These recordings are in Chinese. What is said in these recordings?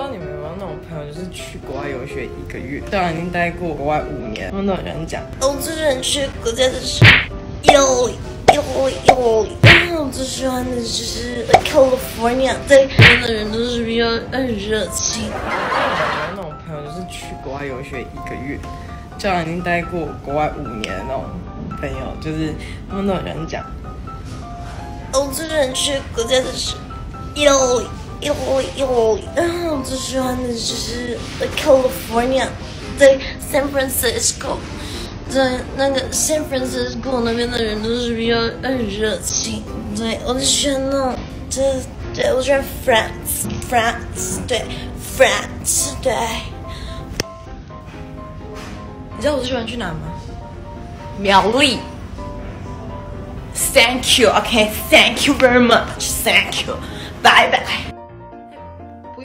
道你们有没有那种朋友，就是去国外游学1个月，虽然已经待过国外5年，他们都很想讲，哦，最喜欢去国家就是我最喜欢的就是 California， 在国外的人都是比较热情。有没有那种朋友，就是去国外游学1个月，虽然已经待过国外5年的那种朋友，就是他们都很讲，哦，最喜欢去国家就是我最喜欢的就是 California， 在 San Francisco， 在那个 San Francisco 那边的人都是比较热情。对，我就喜欢那种，对，我喜欢 France， 对 France， 对。你知道我最喜欢去哪吗？苗栗。Thank you, OK, thank you very much, thank you, bye bye。不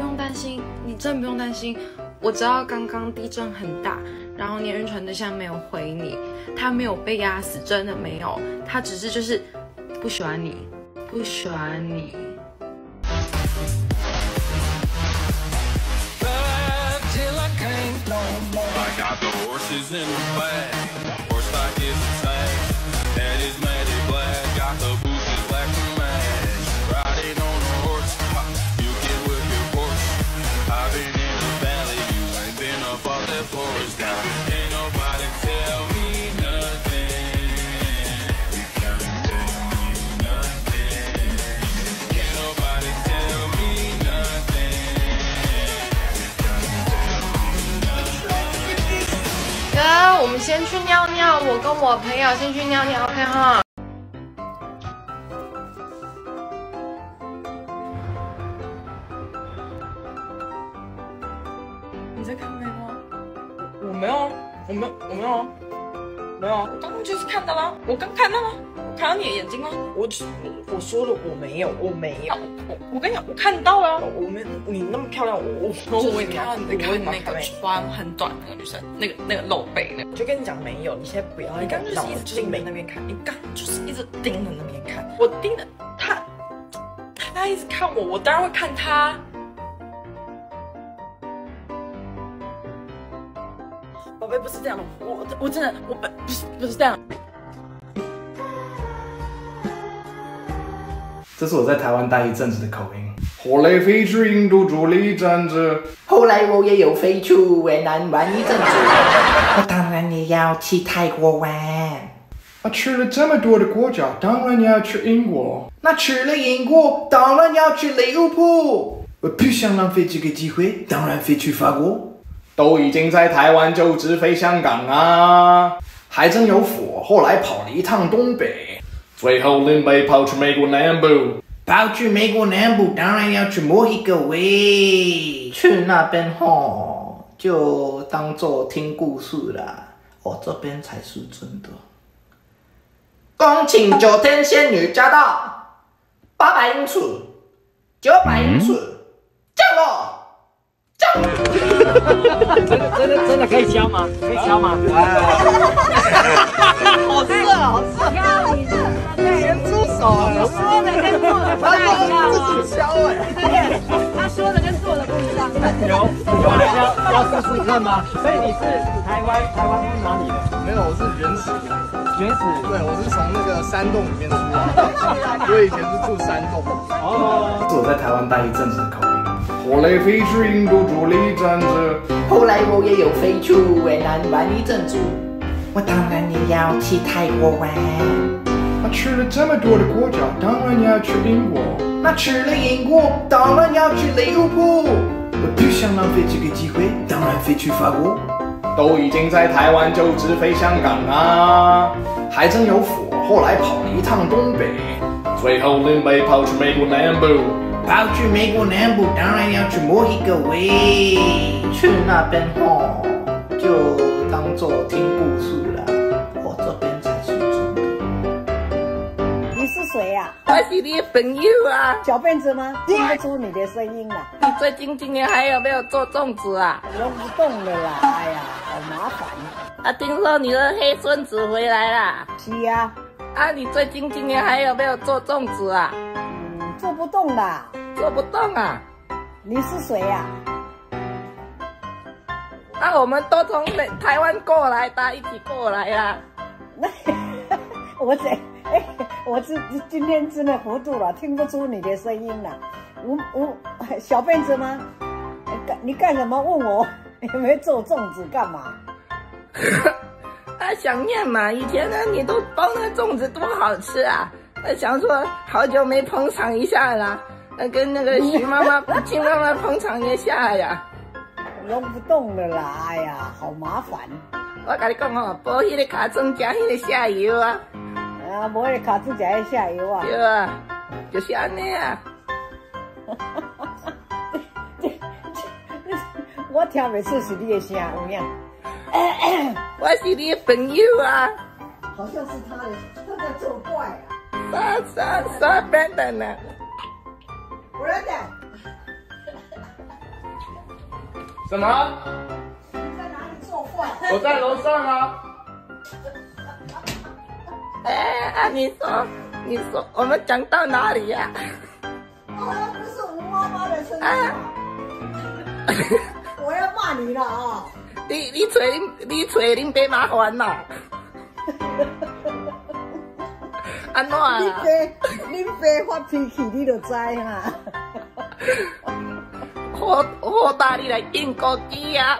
用担心，你真不用担心。我知道刚刚地震很大，然后年运船对象没有回你，他没有被压死，真的没有，他只是就是不喜欢你。我们先去尿尿，我跟我朋友先去尿尿 ，OK 哈。你在看妹吗？我没有，我刚刚就是看到了，我刚看到了，看到你的眼睛了。我说了我没有，我跟你讲，我看到了，我没你那么漂亮，我看到你看那个穿很短的那个女生，那个露背那个，就跟你讲没有，你现在不要，你刚就是一直盯着那边看，我盯着他，他一直看我，我当然会看他。宝贝不是这样的，我真的不是这样。这是我在台湾待一阵子的口音。后来飞去印度住了一阵子，后来我也有飞去越南玩一阵子。我当然也要去泰国玩。我去了这么多的国家，当然要去英国。那去了英国，当然要去利物浦。我不想浪费这个机会，当然飞去法国。都已经在台湾就直飞香港啊，还真有福。后来跑了一趟东北，最后临北跑去美国南部，当然要去墨西哥喂，去那边吼就当做听故事啦，这边才是真的。恭请9天仙女驾到，800英尺，900英尺，降落。真的可以教吗？好吃啊！咸猪手，说的跟做的不太一样啊！他说的跟做的不一样。要试试看吗？所以你是台湾是哪里的？没有，我是原始。对，我是从那个山洞里面出来。我以前是住山洞。哦，是我在台湾待一阵子的口音。后来飞去印度住了一阵子，后来我也有飞去越南玩一阵子。我当然也要去泰国玩。我去了这么多的国家，当然要去英国。那去了英国，当然要去利物浦。我不想浪费这个机会，当然飞去法国。都已经在台湾就直飞香港啊，还真有福。后来跑了一趟东北，最后临北跑去美国南部。跑去美国南部，当然要去墨西哥喂，去那边吼就当做听故事啦，这边才是真的。你是谁呀？我是你的朋友啊。小辫子吗？听不出你的声音啦。你最近今年还有没有做粽子啊？揉不动了啦，哎呀，好麻烦。啊，听说你的黑孙子回来啦？是啊。啊，你最近今年还有没有做粽子啊？做不动啦，做不动啊！你是谁呀、啊？那、啊、我们都从台湾过来，他一起过来啦。那今天真的糊涂了，听不出你的声音了。我小辫子吗？你干什么？问我有没有做粽子干嘛？他想念嘛，以前呢你都包那粽子多好吃啊！想说好久没捧场一下了，跟那个徐妈妈、金妈妈捧场一下呀，弄不动了啦！哎呀，好麻烦。我跟你讲哦，包迄个卡粽加迄个下油啊！啊，无迄个卡粽加迄下油啊！对啊，就是安尼啊。我听袂出是你的声有影。我是你的朋友啊，好像是他的，他在作怪啊！啥 Brandon 呢 ？Brandon， 什么？你在哪里作怪？我在楼上啊。你说，我们讲到哪里呀、啊？好像不是吴妈妈的声音、啊。我要骂你了啊！你找恁爸麻烦啦！安怎啊？恁爸发脾气，你就知啦。好大你来订高机啊！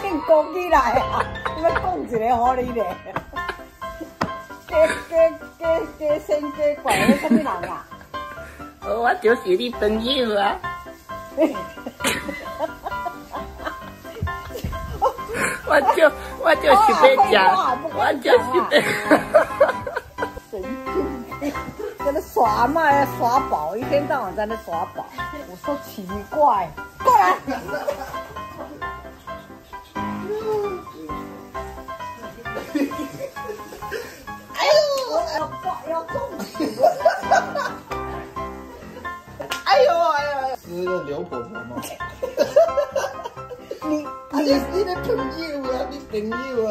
订高机来啊！我讲一个好你嘞。加先加怪，你什么人啊？我就是你朋友啊。我就是被讲，我就是被，神经病，在那耍嘛，耍宝，一天到晚在那耍宝。我说奇怪，过来。哎呦，我要中！哎呦！是个刘婆婆吗？你的朋友啊，你朋友啊，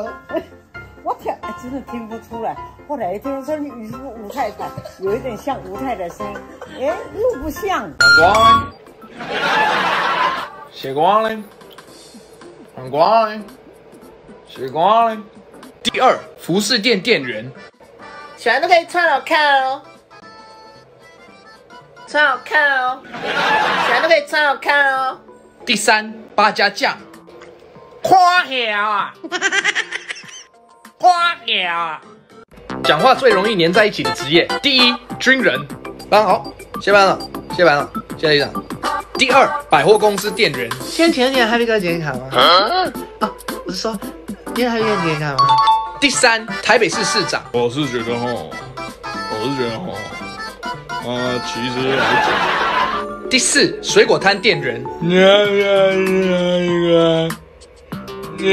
我真的听不出来。后来一听说你是吴太太，有一点像吴太太声音，哎，又不像。反光嘞。第二，服饰店店员，小孩都可以穿好看哦，穿好看哦，小孩都可以穿好看哦。第三，八家将。夸条啊，夸条啊！讲话最容易粘在一起的职业，第一，军人。班好，下班了，谢队长。第二，百货公司店员。先填一填 Happy 哥健康卡吗？啊，我是说，你有 Happy 哥健康卡吗？第三，台北市市长。我是觉得吼，其实来讲。第四，水果摊店员。你要反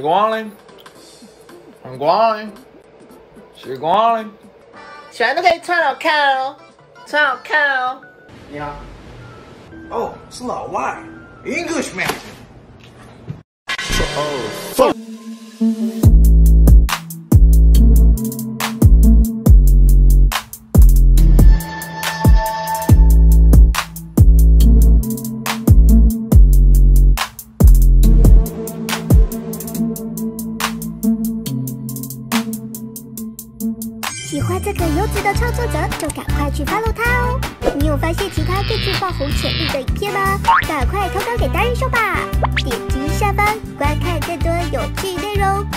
光嘞，小孩都可以穿好看哦，穿好看哦。你好，哦，是老外 ，Englishman。哦。喜欢这个优质的创作者，就赶快去 follow 他哦！你有发现其他更具爆红潜力的影片吗？赶快投稿给达人秀吧！点击下方观看更多有趣内容。